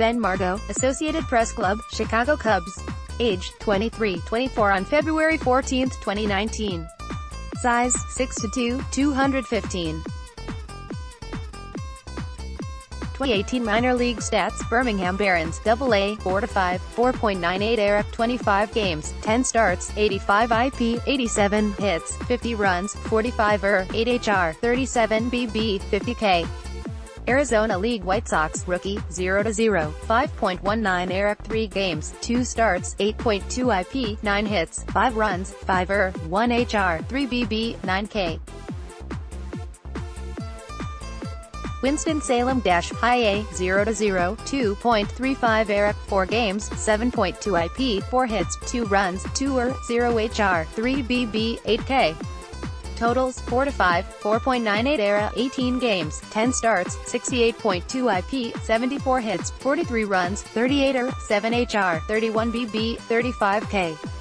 Ben Margot, Associated Press Club, Chicago Cubs. Age, 23-24 on February 14, 2019. Size, 6'2", 215. 2018 Minor League Stats, Birmingham Barons, AA, 4-5, 4.98 ERA, 25 games, 10 starts, 85 IP, 87 hits, 50 runs, 45 ERA, 8 HR, 37 BB, 50K. Arizona League White Sox, rookie, 0-0, 5.19 ERA, 3 games, 2 starts, 8.2 IP, 9 hits, 5 runs, 5 ERA, 1 HR, 3 BB, 9K. Winston-Salem Dash, high A, 0-0, 2.35 ERA, 4 games, 7.2 IP, 4 hits, 2 runs, 2 ERA, 0 HR, 3 BB, 8K. Totals, 4-5, 4.98 ERA, 18 games, 10 starts, 68.2 IP, 74 hits, 43 runs, 38 ERA, 7 HR, 31 BB, 35K.